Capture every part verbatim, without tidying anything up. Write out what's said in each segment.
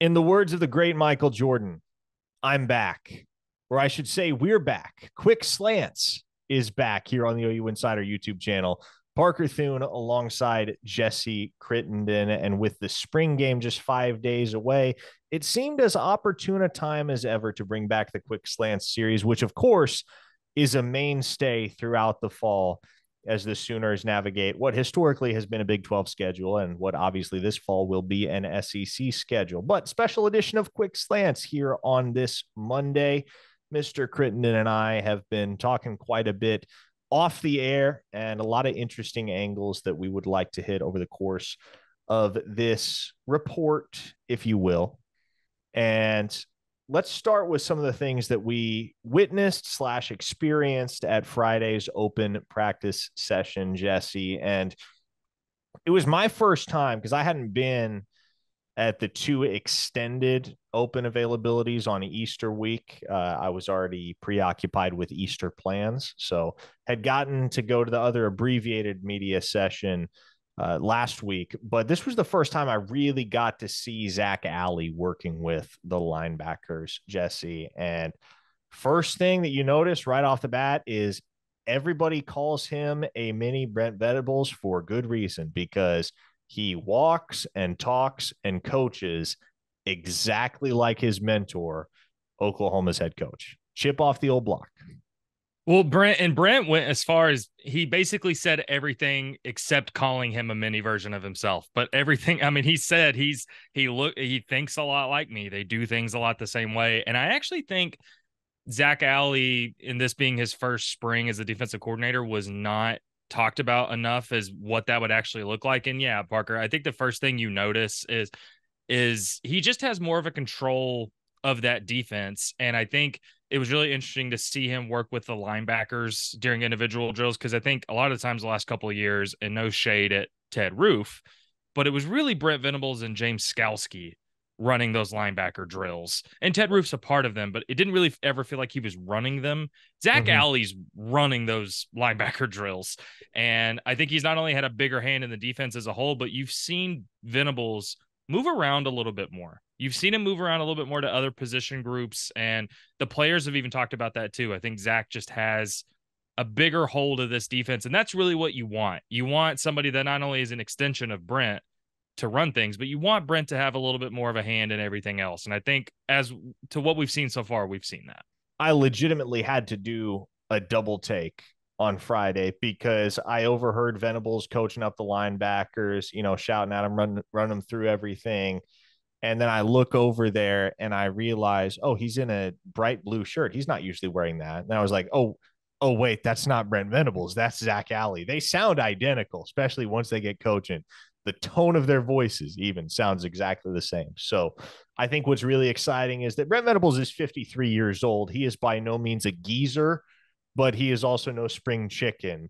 In the words of the great Michael Jordan, I'm back. Or I should say, we're back. Quick Slants is back here on the O U Insider YouTube channel. Parker Thune alongside Jesse Crittenden. And with the spring game just five days away, it seemed as opportune a time as ever to bring back the Quick Slants series, which, of course, is a mainstay throughout the fall as the Sooners navigate what historically has been a Big twelve schedule and what obviously this fall will be an S E C schedule. But special edition of Quick Slants here on this Monday. Mister Crittenden and I have been talking quite a bit off the air and a lot of interesting angles that we would like to hit over the course of this report, if you will. And let's start with some of the things that we witnessed slash experienced at Friday's open practice session, Jesse. And it was my first time because I hadn't been at the two extended open availabilities on Easter week. Uh, I was already preoccupied with Easter plans, so had gotten to go to the other abbreviated media session Uh, last week, but this was the first time I really got to see Zach Alley working with the linebackers, Jesse. And first thing that you notice right off the bat is everybody calls him a mini Brent Venables for good reason, because he walks and talks and coaches exactly like his mentor, Oklahoma's head coach. Chip off the old block. Well, Brent and Brent went as far as he basically said everything except calling him a mini version of himself. But everything, I mean, he said he's he look he thinks a lot like me. They do things a lot the same way. And I actually think Zach Alley, in this being his first spring as a defensive coordinator, was not talked about enough as what that would actually look like. And yeah, Parker, I think the first thing you notice is is he just has more of a control of that defense. And I think it was really interesting to see him work with the linebackers during individual drills, because I think a lot of the times the last couple of years, and no shade at Ted Roof, but it was really Brent Venables and James Skalski running those linebacker drills. And Ted Roof's a part of them, but it didn't really ever feel like he was running them. Zach mm-hmm. Alley's running those linebacker drills. And I think he's not only had a bigger hand in the defense as a whole, but you've seen Venables move around a little bit more. You've seen him move around a little bit more to other position groups, and the players have even talked about that too. I think Zach just has a bigger hold of this defense, and that's really what you want. You want somebody that not only is an extension of Brent to run things, but you want Brent to have a little bit more of a hand in everything else. And I think as to what we've seen so far, we've seen that. I legitimately had to do a double take on Friday because I overheard Venables coaching up the linebackers, you know, shouting at him, run, run them through everything. And then I look over there and I realize, oh, he's in a bright blue shirt. He's not usually wearing that. And I was like, oh, oh, wait, that's not Brent Venables. That's Zach Alley. They sound identical, especially once they get coaching. The tone of their voices even sounds exactly the same. So I think what's really exciting is that Brent Venables is fifty-three years old. He is by no means a geezer, but he is also no spring chicken.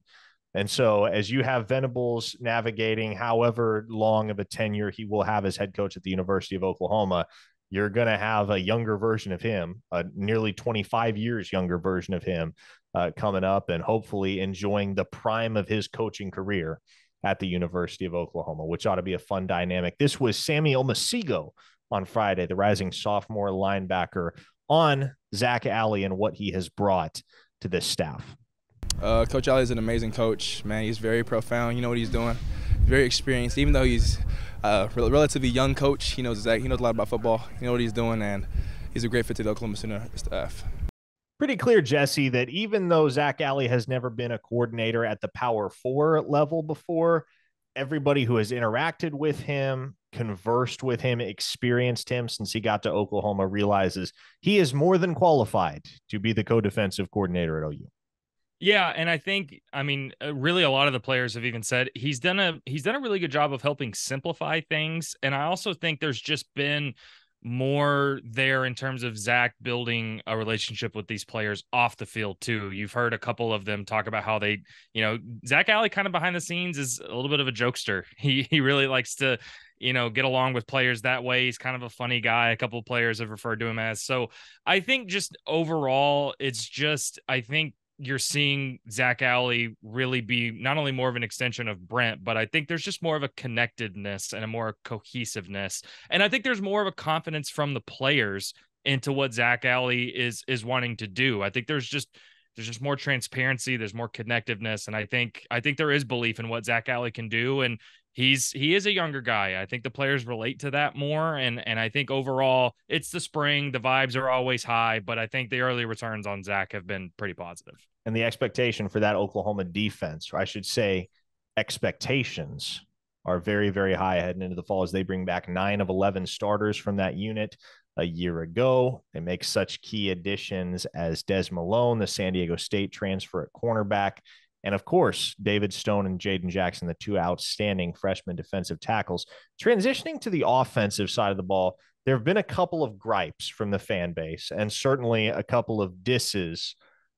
And so as you have Venables navigating however long of a tenure he will have as head coach at the University of Oklahoma, you're going to have a younger version of him, a nearly twenty-five years younger version of him uh, coming up and hopefully enjoying the prime of his coaching career at the University of Oklahoma, which ought to be a fun dynamic. This was Sammy Almasiego on Friday, the rising sophomore linebacker, on Zach Alley and what he has brought to this staff. Uh, Coach Alley is an amazing coach, man. He's very profound. You know what he's doing. Very experienced. Even though he's a relatively young coach, he knows exactly, he knows a lot about football. You know what he's doing, and he's a great fit to the Oklahoma Sooner staff. Pretty clear, Jesse, that even though Zach Alley has never been a coordinator at the Power Four level before, everybody who has interacted with him, conversed with him, experienced him since he got to Oklahoma realizes he is more than qualified to be the co-defensive coordinator at O U. Yeah, and I think, I mean, really a lot of the players have even said he's done a he's done a really good job of helping simplify things. And I also think there's just been more there in terms of Zach building a relationship with these players off the field too. You've heard a couple of them talk about how they, you know, Zach Alley kind of behind the scenes is a little bit of a jokester. He he really likes to, you know, get along with players that way. He's kind of a funny guy. A couple of players have referred to him as. So I think just overall, it's just, I think you're seeing Zach Alley really be not only more of an extension of Brent, but I think there's just more of a connectedness and a more cohesiveness. And I think there's more of a confidence from the players into what Zach Alley is, is wanting to do. I think there's just, there's just more transparency. There's more connectiveness. And I think, I think there is belief in what Zach Alley can do. And he's, he is a younger guy. I think the players relate to that more. And, and I think overall it's the spring, the vibes are always high, but I think the early returns on Zach have been pretty positive. And the expectation for that Oklahoma defense, or I should say expectations, are very, very high heading into the fall as they bring back nine of eleven starters from that unit. A year ago, they make such key additions as Des Malone, the San Diego State transfer at cornerback, and of course, David Stone and Jaden Jackson, the two outstanding freshman defensive tackles. Transitioning to the offensive side of the ball, there have been a couple of gripes from the fan base and certainly a couple of disses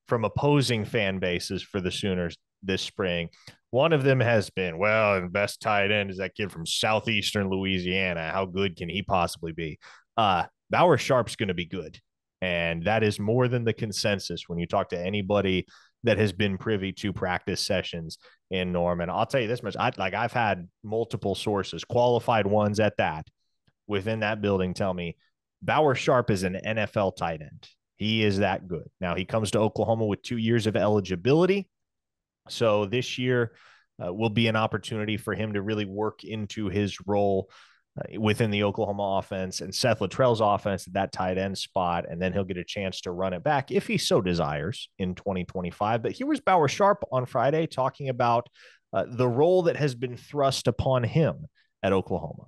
from opposing fan bases for the Sooners this spring. One of them has been, well, the best tight end is that kid from Southeastern Louisiana. How good can he possibly be? Uh, Bauer Sharp's going to be good. And that is more than the consensus when you talk to anybody that has been privy to practice sessions in Norman. I'll tell you this much. I, like I've had multiple sources, qualified ones at that, within that building tell me Bauer Sharp is an N F L tight end. He is that good. Now he comes to Oklahoma with two years of eligibility. So this year uh, will be an opportunity for him to really work into his role Uh, within the Oklahoma offense and Seth Luttrell's offense at that tight end spot. And then he'll get a chance to run it back if he so desires in twenty twenty-five. But here was Bauer Sharp on Friday talking about uh, the role that has been thrust upon him at Oklahoma.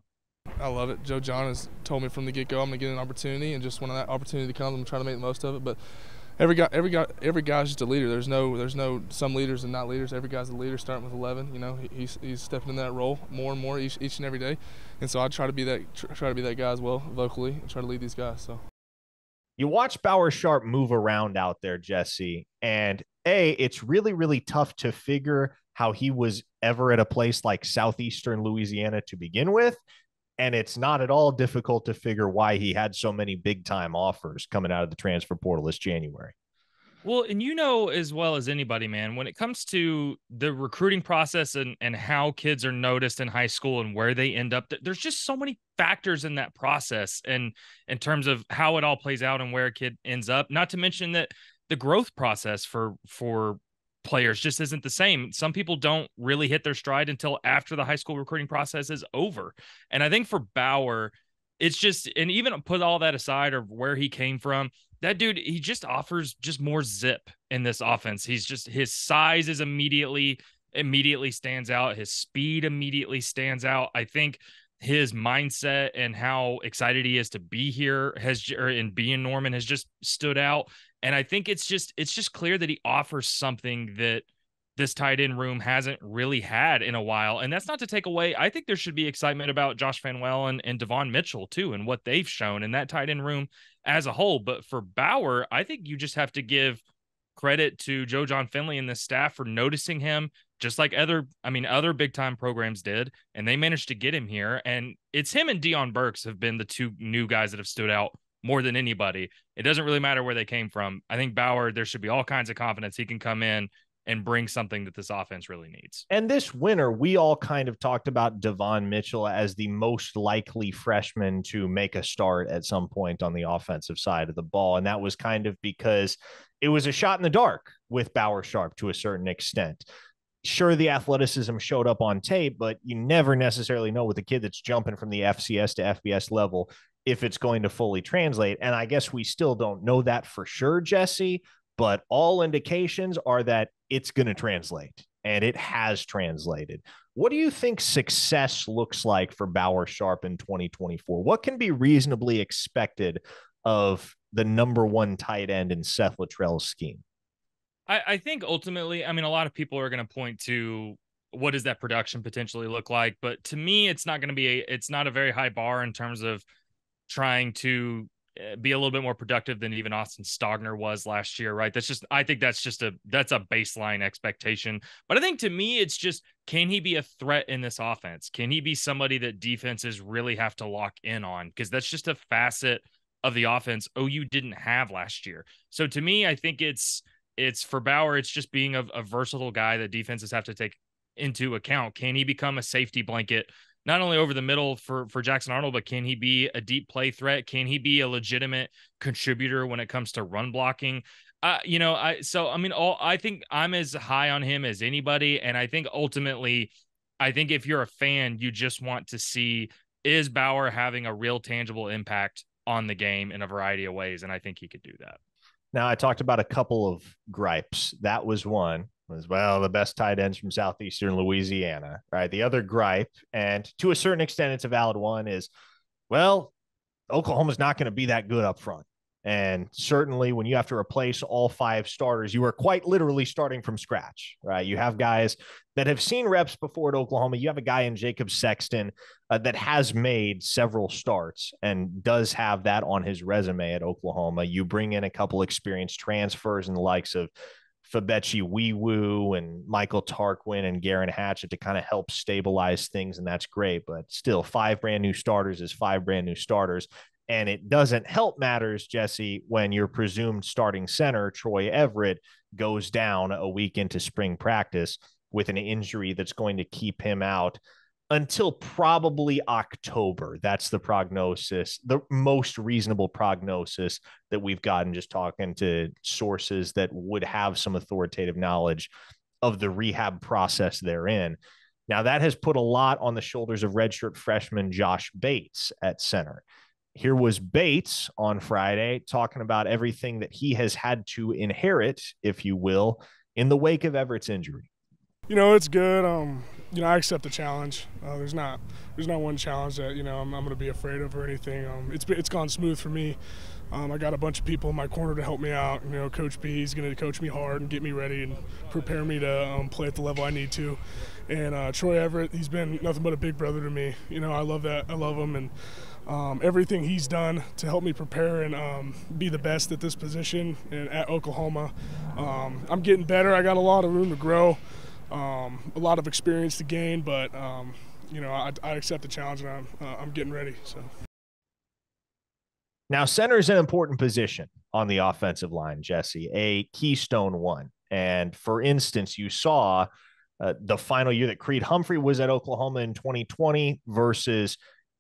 I love it. Joe John has told me from the get-go, I'm going to get an opportunity. And just when that opportunity comes, I'm trying to make the most of it. But every guy, every guy, every guy's just a leader. There's no, there's no some leaders and not leaders. Every guy's a leader, starting with eleven. You know, he's he's stepping in that role more and more each each and every day, and so I try to be that try to be that guy as well vocally, and try to lead these guys. So you watch Bauer Sharp move around out there, Jesse, and A, it's really really tough to figure how he was ever at a place like Southeastern Louisiana to begin with. And it's not at all difficult to figure why he had so many big time offers coming out of the transfer portal this January. Well, and you know, as well as anybody, man, when it comes to the recruiting process and, and how kids are noticed in high school and where they end up, there's just so many factors in that process. And in terms of how it all plays out and where a kid ends up, not to mention that the growth process for, for, players just isn't the same. Some people don't really hit their stride until after the high school recruiting process is over. And I think for Bauer, it's just, and even put all that aside of where he came from, that dude, he just offers just more zip in this offense. He's just, his size is immediately, immediately stands out. His speed immediately stands out. I think his mindset and how excited he is to be here has, or and be in Norman, has just stood out. And I think it's just it's just clear that he offers something that this tight end room hasn't really had in a while. And that's not to take away. I think there should be excitement about Josh Fanwell and, and Devon Mitchell, too, and what they've shown in that tight end room as a whole. But for Bauer, I think you just have to give credit to Joe John Finley and the staff for noticing him, just like other, I mean, other big time programs did. And they managed to get him here. And it's him and Deion Burks have been the two new guys that have stood out more than anybody. It doesn't really matter where they came from. I think Bauer, there should be all kinds of confidence he can come in and bring something that this offense really needs. And this winter, we all kind of talked about Devon Mitchell as the most likely freshman to make a start at some point on the offensive side of the ball. And that was kind of because it was a shot in the dark with Bauer Sharp to a certain extent. Sure, the athleticism showed up on tape, but you never necessarily know with a kid that's jumping from the F C S to F B S level if it's going to fully translate. And I guess we still don't know that for sure, Jesse, but all indications are that it's going to translate, and it has translated. What do you think success looks like for Bauer Sharp in twenty twenty-four? What can be reasonably expected of the number one tight end in Seth Luttrell's scheme? I, I think ultimately, I mean, a lot of people are going to point to what does that production potentially look like? But to me, it's not going to be a, it's not a very high bar in terms of trying to be a little bit more productive than even Austin Stogner was last year, right? That's just, I think that's just a, that's a baseline expectation. But I think to me, it's just, can he be a threat in this offense? Can he be somebody that defenses really have to lock in on? Because that's just a facet of the offense O U didn't have last year. So to me, I think it's, it's for Bauer, it's just being a, a versatile guy that defenses have to take into account. Can he become a safety blanket, not only over the middle for, for Jackson Arnold, but can he be a deep play threat? Can he be a legitimate contributor when it comes to run blocking? Uh, you know, I, so, I mean, all, I think I'm as high on him as anybody. And I think ultimately, I think if you're a fan, you just want to see, is Bauer having a real tangible impact on the game in a variety of ways? And I think he could do that. Now, I talked about a couple of gripes. That was one. Was, well, the best tight ends from Southeastern Louisiana, right? The other gripe, and to a certain extent, it's a valid one, is, well, Oklahoma's not going to be that good up front. And certainly when you have to replace all five starters, you are quite literally starting from scratch, right? You have guys that have seen reps before at Oklahoma. You have a guy in Jacob Sexton uh, that has made several starts and does have that on his resume at Oklahoma. You bring in a couple experienced transfers and the likes of Febechi Nwaiwu and Michael Tarquin and Garen Hatchett to kind of help stabilize things, and that's great. But still, five brand new starters is five brand new starters, and it doesn't help matters, Jesse, when your presumed starting center, Troy Everett, goes down a week into spring practice with an injury that's going to keep him out until probably October. That's the prognosis, the most reasonable prognosis that we've gotten, just talking to sources that would have some authoritative knowledge of the rehab process therein. Now, that has put a lot on the shoulders of redshirt freshman Josh Bates at center. Here was Bates on Friday talking about everything that he has had to inherit, if you will, in the wake of Everett's injury. You know, it's good. Um, you know, I accept the challenge. Uh, there's not, there's not one challenge that, you know, I'm, I'm going to be afraid of or anything. Um, it's it's gone smooth for me. Um, I got a bunch of people in my corner to help me out. You know, Coach B is going to coach me hard and get me ready and prepare me to um, play at the level I need to. And uh, Troy Everett, he's been nothing but a big brother to me. You know, I love that. I love him, and um, everything he's done to help me prepare and um, be the best at this position and at Oklahoma. Um, I'm getting better. I got a lot of room to grow. Um, a lot of experience to gain, but, um, you know, I, I accept the challenge, and I'm, uh, I'm getting ready. So now center is an important position on the offensive line, Jesse, a keystone one. And for instance, you saw uh, the final year that Creed Humphrey was at Oklahoma in twenty twenty versus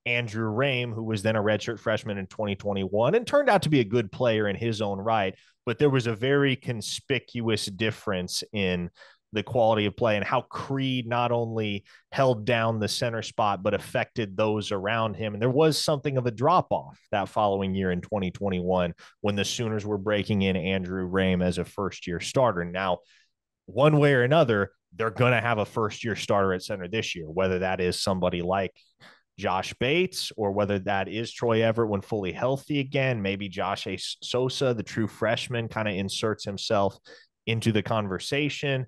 Andrew Raym, who was then a redshirt freshman in twenty twenty-one and turned out to be a good player in his own right. But there was a very conspicuous difference in the quality of play and how Creed not only held down the center spot, but affected those around him. And there was something of a drop-off that following year in twenty twenty-one when the Sooners were breaking in Andrew Raym as a first-year starter. Now, one way or another, they're going to have a first-year starter at center this year, whether that is somebody like Josh Bates or whether that is Troy Everett when fully healthy again. Maybe Josh A. Sosa, the true freshman, kind of inserts himself into the conversation.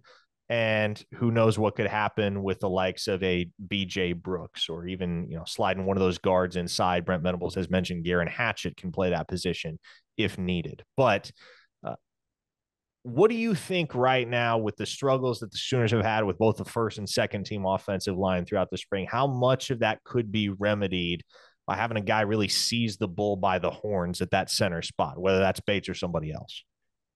And who knows what could happen with the likes of a B J. Brooks or even, you know, sliding one of those guards inside. Brent Venables has mentioned Garen Hatchett can play that position if needed. But uh, what do you think right now with the struggles that the Sooners have had with both the first and second team offensive line throughout the spring? How much of that could be remedied by having a guy really seize the bull by the horns at that center spot, whether that's Bates or somebody else?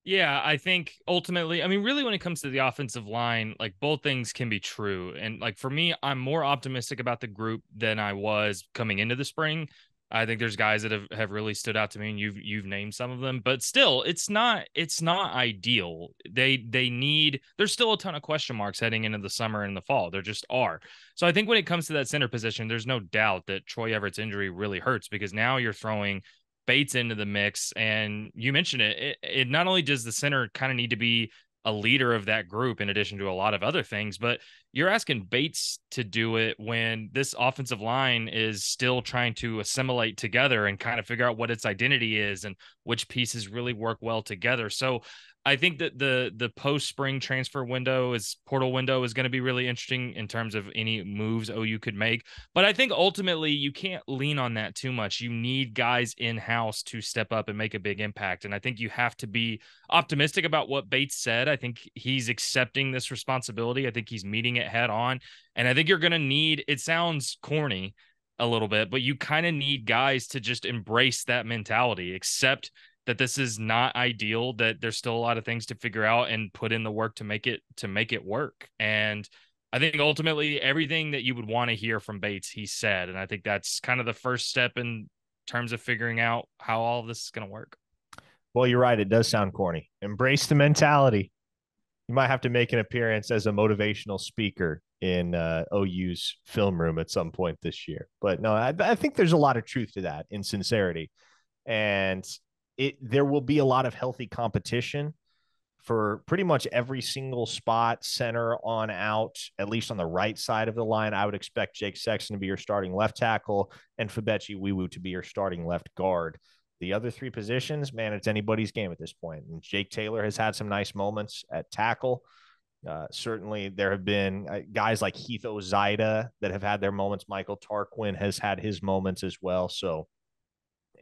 Yeah, I think ultimately, I mean, really when it comes to the offensive line, like both things can be true. And like for me, I'm more optimistic about the group than I was coming into the spring. I think there's guys that have, have really stood out to me, and you've you've named some of them, but still it's not it's not ideal. They they need there's still a ton of question marks heading into the summer and the fall. There just are. So I think when it comes to that center position, there's no doubt that Troy Everett's injury really hurts, because now you're throwing Bates into the mix, and you mentioned it, it, it not only does the center kind of need to be a leader of that group in addition to a lot of other things, but you're asking Bates to do it when this offensive line is still trying to assimilate together and kind of figure out what its identity is and which pieces really work well together. So I think that the the post-spring transfer window is portal window is going to be really interesting in terms of any moves O U could make. But I think ultimately you can't lean on that too much. You need guys in-house to step up and make a big impact. And I think you have to be optimistic about what Bates said. I think he's accepting this responsibility. I think he's meeting it head on. And I think you're going to need, it sounds corny a little bit, but you kind of need guys to just embrace that mentality, accept that this is not ideal, that there's still a lot of things to figure out and put in the work to make it, to make it work. And I think ultimately everything that you would want to hear from Bates, he said. And I think that's kind of the first step in terms of figuring out how all of this is going to work. Well, you're right. It does sound corny. Embrace the mentality. You might have to make an appearance as a motivational speaker in uh, O U's film room at some point this year. But no, I, I think there's a lot of truth to that in sincerity. And it, there will be a lot of healthy competition for pretty much every single spot, center on out, at least on the right side of the line. I would expect Jake Sexton to be your starting left tackle and Febechi Nwaiwu to be your starting left guard. The other three positions, man, it's anybody's game at this point. And Jake Taylor has had some nice moments at tackle. Uh, certainly there have been uh, guys like Heath Ozaida that have had their moments. Michael Tarquin has had his moments as well. So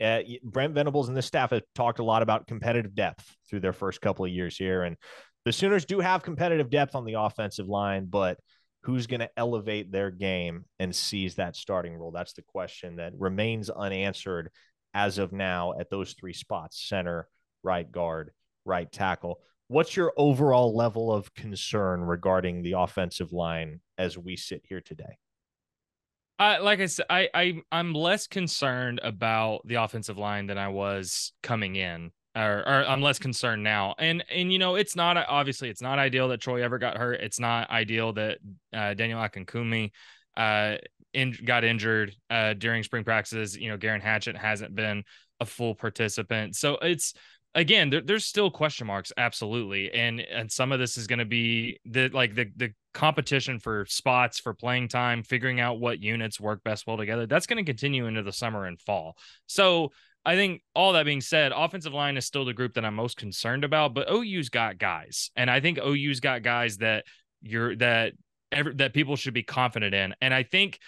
Uh, Brent Venables and this staff have talked a lot about competitive depth through their first couple of years here. And the Sooners do have competitive depth on the offensive line, but who's going to elevate their game and seize that starting role? That's the question that remains unanswered as of now at those three spots: center, right guard, right tackle. What's your overall level of concern regarding the offensive line as we sit here today? I, like I said, I, I, I'm less concerned about the offensive line than I was coming in, or, or I'm less concerned now. And, and, you know, it's not, obviously it's not ideal that Troy Everett got hurt. It's not ideal that uh, Daniel Akinkumi uh, in, got injured uh, during spring practices. You know, Garen Hatchett hasn't been a full participant. So it's, again, there, there's still question marks. Absolutely. And, and some of this is going to be the, like the, the, competition for spots, for playing time, figuring out what units work best well together. That's going to continue into the summer and fall. So I think all that being said, offensive line is still the group that I'm most concerned about, but O U's got guys. And I think O U's got guys that you're, that every, that people should be confident in. And I think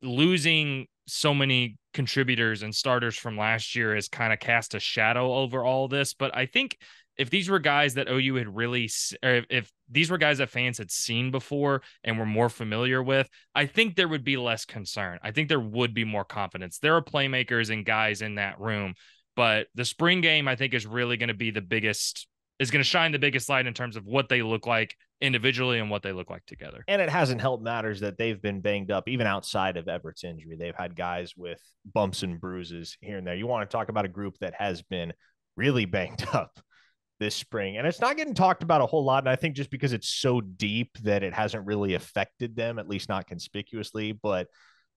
losing so many contributors and starters from last year has kind of cast a shadow over all this. But I think if these were guys that O U had really, or if these were guys that fans had seen before and were more familiar with, I think there would be less concern. I think there would be more confidence. There are playmakers and guys in that room, but the spring game, I think, is really going to be the biggest, is going to shine the biggest light in terms of what they look like individually and what they look like together. And it hasn't helped matters that they've been banged up, even outside of Everett's injury. They've had guys with bumps and bruises here and there. You want to talk about a group that has been really banged up this spring, and it's not getting talked about a whole lot. And I think just because it's so deep that it hasn't really affected them, at least not conspicuously, but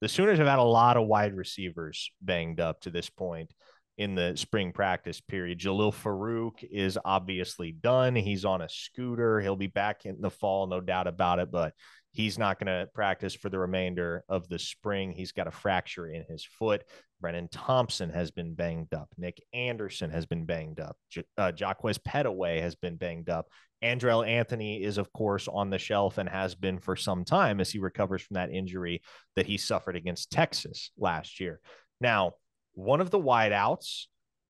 the Sooners have had a lot of wide receivers banged up to this point in the spring practice period. Jalil Farouk is obviously done. He's on a scooter. He'll be back in the fall, no doubt about it, but he's not going to practice for the remainder of the spring. He's got a fracture in his foot. Brennan Thompson has been banged up. Nick Anderson has been banged up. J- uh, Jacquez Pettaway has been banged up. Andrell Anthony is, of course, on the shelf and has been for some time as he recovers from that injury that he suffered against Texas last year. Now, one of the wideouts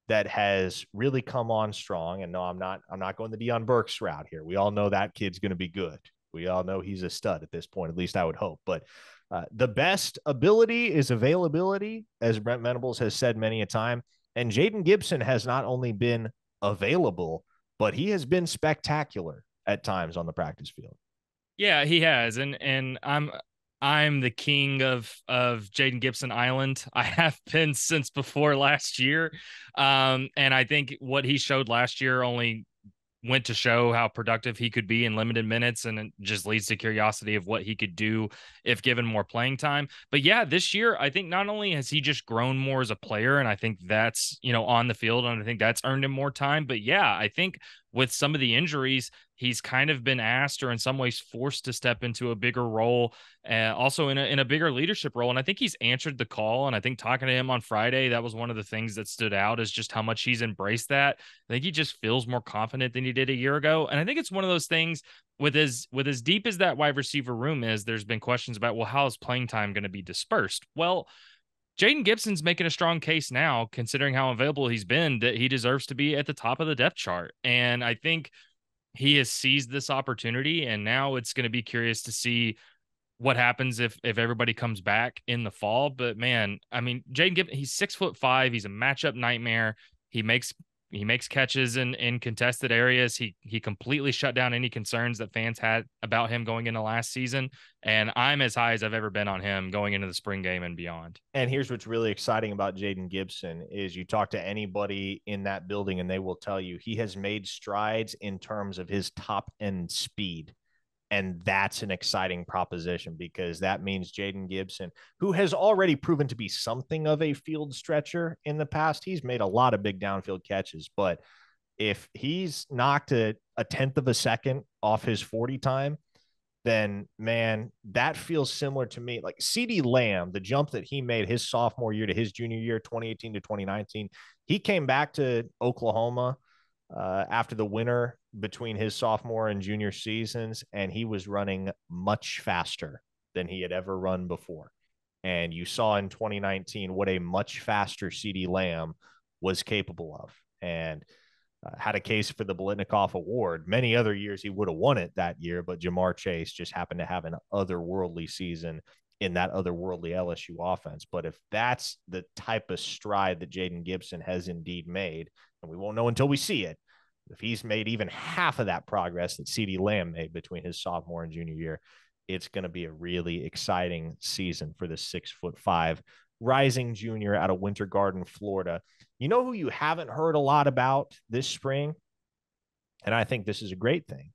that has really come on strong, and no, I'm not, I'm not going the Deion Burks route here. We all know that kid's going to be good. We all know he's a stud at this point, at least I would hope. But uh, the best ability is availability, as Brent Venables has said many a time. And Jaden Gibson has not only been available, but he has been spectacular at times on the practice field. Yeah, he has. And and I'm I'm the king of of Jaden Gibson Island. I have been since before last year. Um, and I think what he showed last year only went to show how productive he could be in limited minutes, and it just leads to curiosity of what he could do if given more playing time. But yeah, this year, I think not only has he just grown more as a player, and I think that's, you know, on the field, and I think that's earned him more time. But yeah, I think with some of the injuries, he's kind of been asked, or in some ways forced, to step into a bigger role, uh, also in a, in a bigger leadership role. And I think he's answered the call. And I think talking to him on Friday, that was one of the things that stood out, is just how much he's embraced that. I think he just feels more confident than he did a year ago. And I think it's one of those things with as, with as deep as that wide receiver room is, there's been questions about, well, how is playing time going to be dispersed? Well, Jaden Gibson's making a strong case now, considering how available he's been, that he deserves to be at the top of the depth chart. And I think he has seized this opportunity, and now it's going to be curious to see what happens if if everybody comes back in the fall. But man, I mean, Jaden Gibson, he's six foot five. He's a matchup nightmare. He makes he makes catches in, in contested areas. He he completely shut down any concerns that fans had about him going into last season. And I'm as high as I've ever been on him going into the spring game and beyond. And here's what's really exciting about Jaden Gibson is you talk to anybody in that building and they will tell you he has made strides in terms of his top end speed. And that's an exciting proposition because that means Jaden Gibson, who has already proven to be something of a field stretcher in the past, he's made a lot of big downfield catches. But if he's knocked a, a tenth of a second off his forty time, then, man, that feels similar to me. Like CeeDee Lamb, the jump that he made his sophomore year to his junior year, twenty eighteen to twenty nineteen, he came back to Oklahoma Uh, after the winter between his sophomore and junior seasons, and he was running much faster than he had ever run before. And you saw in twenty nineteen what a much faster CeeDee Lamb was capable of, and uh, had a case for the Biletnikoff Award. Many other years he would have won it that year, but Jamar Chase just happened to have an otherworldly season in that otherworldly L S U offense. But if that's the type of stride that Jaden Gibson has indeed made, and we won't know until we see it, if he's made even half of that progress that CeeDee Lamb made between his sophomore and junior year, it's going to be a really exciting season for the six foot five rising junior out of Winter Garden, Florida. You know who you haven't heard a lot about this spring, and I think this is a great thing,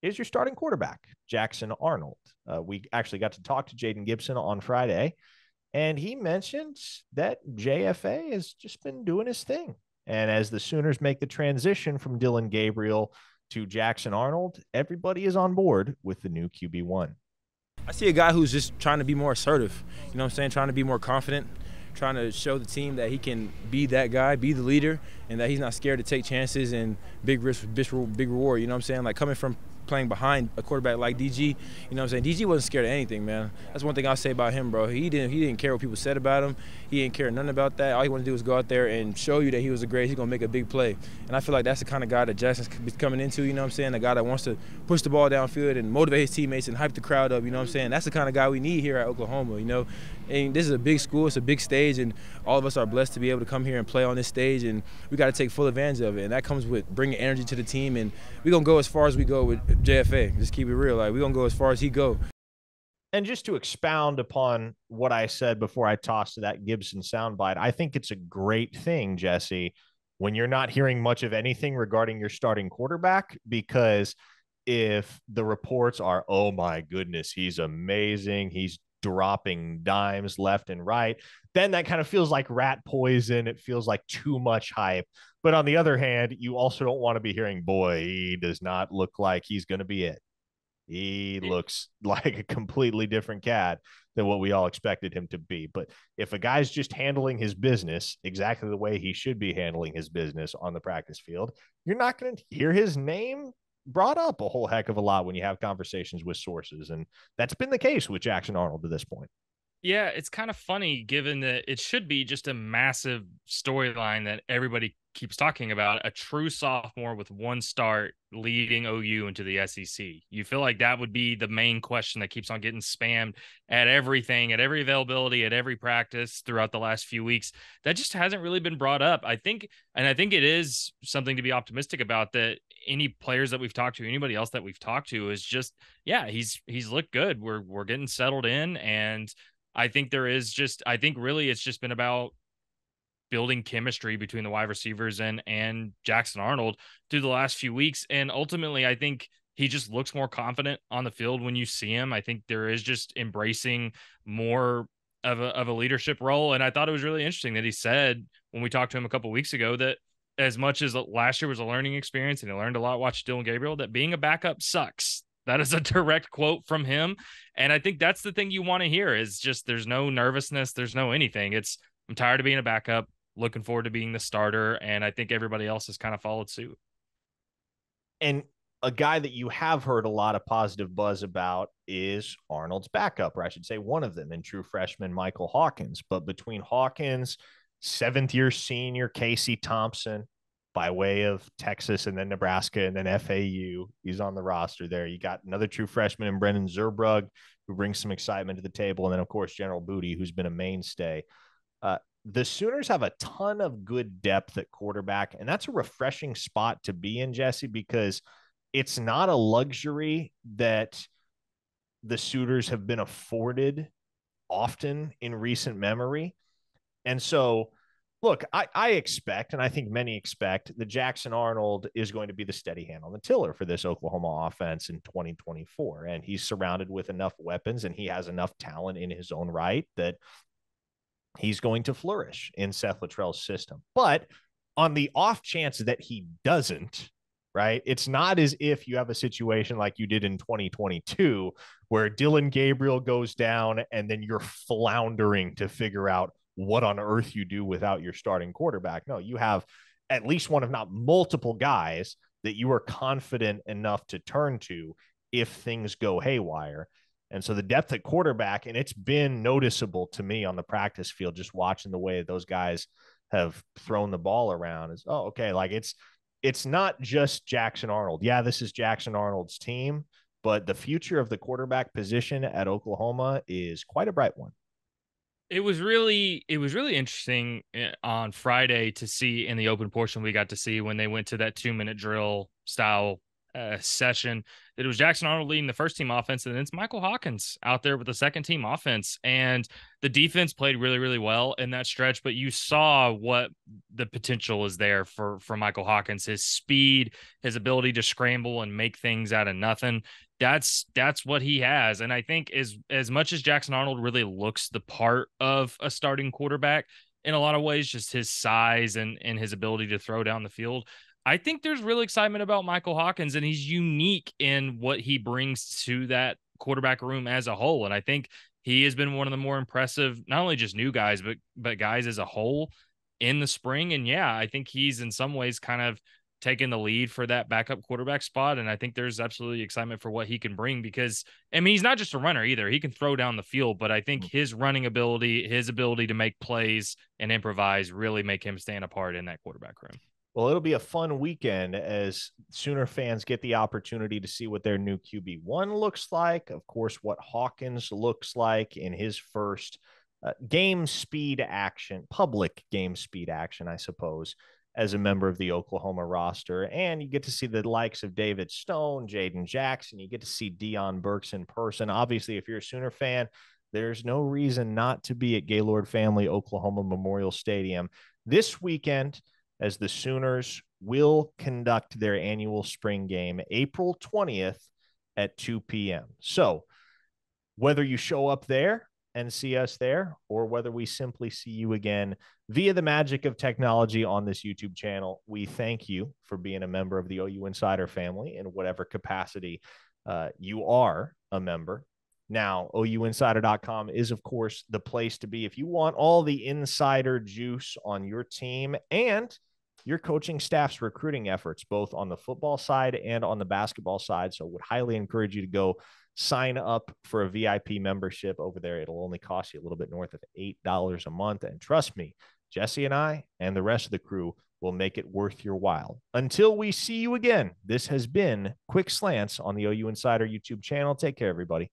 is your starting quarterback, Jackson Arnold. Uh, we actually got to talk to Jaden Gibson on Friday, and he mentions that J F A has just been doing his thing. And as the Sooners make the transition from Dylan Gabriel to Jackson Arnold, everybody is on board with the new Q B one. I see a guy who's just trying to be more assertive, you know what I'm saying, trying to be more confident, trying to show the team that he can be that guy, be the leader, and that he's not scared to take chances and big risk, big reward, you know what I'm saying? Like coming from playing behind a quarterback like D G, you know what I'm saying? D G wasn't scared of anything, man. That's one thing I'll say about him, bro. He didn't he didn't care what people said about him. He didn't care nothing about that. All he wanted to do was go out there and show you that he was a great, he's going to make a big play. And I feel like that's the kind of guy that Jackson's coming into, you know what I'm saying? A guy that wants to push the ball downfield and motivate his teammates and hype the crowd up, you know what I'm saying? That's the kind of guy we need here at Oklahoma, you know? And this is a big school, it's a big stage, and all of us are blessed to be able to come here and play on this stage, and we got to take full advantage of it. And that comes with bringing energy to the team, and we're going to go as far as we go with J F A. Just keep it real. Like, we're going to go as far as he go. And just to expound upon what I said before I tossed to that Gibson soundbite, I think it's a great thing, Jesse, when you're not hearing much of anything regarding your starting quarterback, because if the reports are, oh my goodness, he's amazing, he's dropping dimes left and right, then that kind of feels like rat poison. It feels like too much hype. But on the other hand, you also don't want to be hearing, boy, he does not look like he's going to be it. He looks like a completely different cat than what we all expected him to be. But if a guy's just handling his business exactly the way he should be handling his business on the practice field, you're not going to hear his name brought up a whole heck of a lot when you have conversations with sources. And that's been the case with Jackson Arnold to this point. Yeah, it's kind of funny given that it should be just a massive storyline that everybody keeps talking about, a true sophomore with one start leading O U into the S E C. You feel like that would be the main question that keeps on getting spammed at everything, at every availability, at every practice throughout the last few weeks. That just hasn't really been brought up. I think, and I think it is something to be optimistic about, that any players that we've talked to, anybody else that we've talked to, is just, yeah, he's, he's looked good. We're, we're getting settled in. And I think there is just, I think really it's just been about building chemistry between the wide receivers and, and Jackson Arnold through the last few weeks. And ultimately, I think he just looks more confident on the field when you see him. I think there is just embracing more of a, of a leadership role. And I thought it was really interesting that he said, when we talked to him a couple of weeks ago, that as much as last year was a learning experience and he learned a lot watching Dylan Gabriel, that being a backup sucks. That is a direct quote from him. And I think that's the thing you want to hear, is just there's no nervousness. There's no anything. It's, I'm tired of being a backup, looking forward to being the starter. And I think everybody else has kind of followed suit. And a guy that you have heard a lot of positive buzz about is Arnold's backup, or I should say one of them, in true freshman Michael Hawkins. But between Hawkins, seventh year senior Casey Thompson, by way of Texas and then Nebraska and then F A U, he's on the roster there. You got another true freshman in Brendan Zerbrug, who brings some excitement to the table. And then, of course, General Booty, who's been a mainstay. Uh, the Sooners have a ton of good depth at quarterback, and that's a refreshing spot to be in, Jesse, because it's not a luxury that the Sooners have been afforded often in recent memory. And so, look, I, I expect, and I think many expect, that Jackson Arnold is going to be the steady hand on the tiller for this Oklahoma offense in twenty twenty-four. And he's surrounded with enough weapons and he has enough talent in his own right that he's going to flourish in Seth Luttrell's system. But on the off chance that he doesn't, right, it's not as if you have a situation like you did in twenty twenty-two where Dylan Gabriel goes down and then you're floundering to figure out what on earth you do without your starting quarterback. No, you have at least one, if not multiple guys that you are confident enough to turn to if things go haywire. And so the depth at quarterback, and it's been noticeable to me on the practice field, just watching the way those guys have thrown the ball around, is, oh, okay. Like it's, it's not just Jackson Arnold. Yeah, this is Jackson Arnold's team, but the future of the quarterback position at Oklahoma is quite a bright one. It was really, it was really interesting on Friday to see in the open portion we got to see when they went to that two minute drill style uh, session that it was Jackson Arnold leading the first team offense, and then it's Michael Hawkins out there with the second team offense. And the defense played really, really well in that stretch, but you saw what the potential is there for for Michael Hawkins, his speed, his ability to scramble and make things out of nothing. That's that's what he has. And I think as, as much as Jackson Arnold really looks the part of a starting quarterback in a lot of ways, just his size and, and his ability to throw down the field, I think there's real excitement about Michael Hawkins, and he's unique in what he brings to that quarterback room as a whole. And I think he has been one of the more impressive, not only just new guys, but but guys as a whole in the spring. And yeah, I think he's in some ways kind of taking the lead for that backup quarterback spot. And I think there's absolutely excitement for what he can bring, because I mean, he's not just a runner either. He can throw down the field, but I think his running ability, his ability to make plays and improvise really make him stand apart in that quarterback room. Well, it'll be a fun weekend as Sooner fans get the opportunity to see what their new Q B one looks like. Of course, what Hawkins looks like in his first uh, game speed action, public game speed action, I suppose, as a member of the Oklahoma roster. And you get to see the likes of David Stone, Jaden Jackson. You get to see Deion Burks in person. Obviously, if you're a Sooner fan, there's no reason not to be at Gaylord Family Oklahoma Memorial Stadium this weekend as the Sooners will conduct their annual spring game April twentieth at two p.m. So whether you show up there and see us there, or whether we simply see you again via the magic of technology on this YouTube channel, we thank you for being a member of the O U Insider family in whatever capacity uh, you are a member. Now, O U Insider dot com is, of course, the place to be if you want all the insider juice on your team and your coaching staff's recruiting efforts, both on the football side and on the basketball side. So I would highly encourage you to go sign up for a V I P membership over there. It'll only cost you a little bit north of eight dollars a month. And trust me, Jesse and I and the rest of the crew will make it worth your while. Until we see you again, this has been Quick Slants on the O U Insider YouTube channel. Take care, everybody.